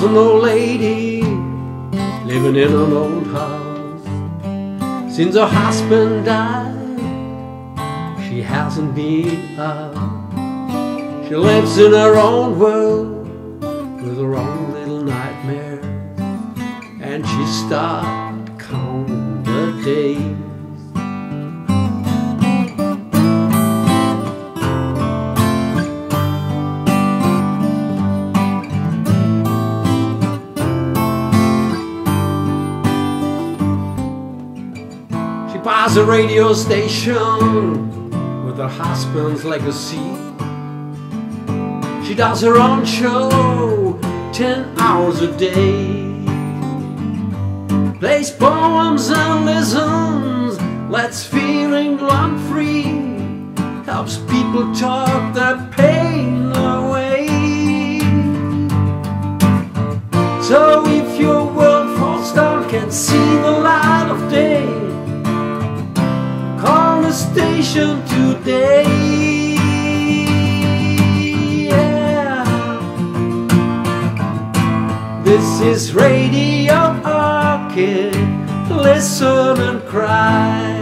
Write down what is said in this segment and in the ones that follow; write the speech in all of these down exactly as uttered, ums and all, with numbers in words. was an old lady living in an old house. Since her husband died, she hasn't been out. She lives in her own world with her own little nightmares, and she started counting the days. Passed a radio station with her husband's legacy. She does her own show ten hours a day, plays poems and listens, lets feeling run free, helps people talk their pain away. So if your world falls down, can see the light of day, station today, yeah. This is Radio Orchid. Listen and cry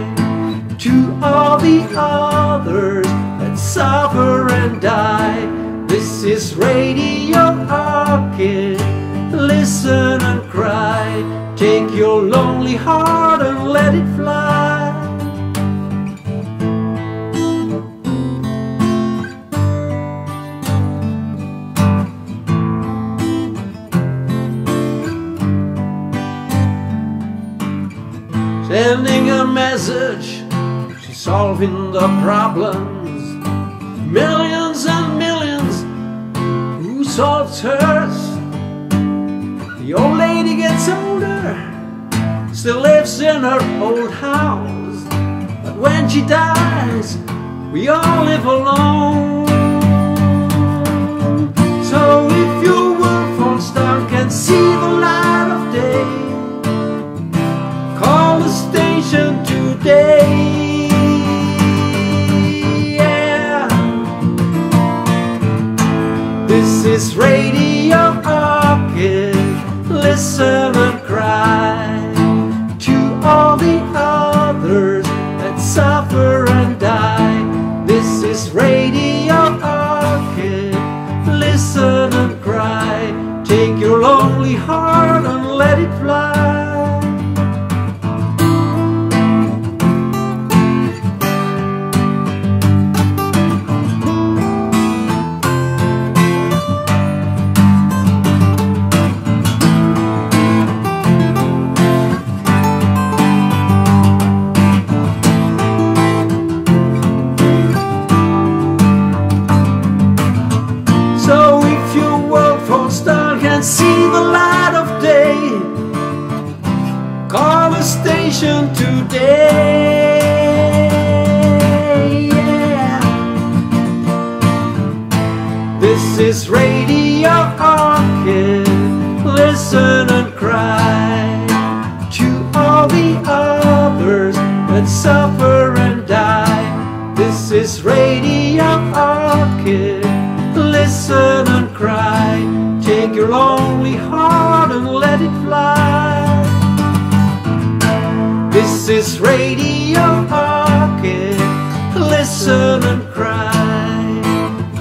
to all the others that suffer and die. This is Radio Orchid. Listen and cry. Take your lonely heart and let it fly. Sending a message, she's solving the problems. Millions and millions, who solves hers? The old lady gets older, still lives in her old house, but when she dies, we all live alone. So if your world falls down, can see the light of day, today, yeah. This is Radio Orchid. Listen and cry to all the others that suffer and die. This is Radio Orchid. Listen and cry. Take your lonely heart and let it fly. See the light of day, call the station today, yeah. This is Radio Orchid. Listen and cry to all the others that suffer and die. This is Radio Orchid. Listen and cry. Take your lonely heart and let it fly. This is Radio Orchid. Listen and cry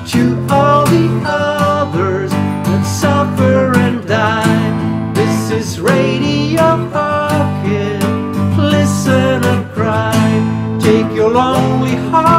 to all the others that suffer and die. This is Radio Orchid. Listen and cry. Take your lonely heart.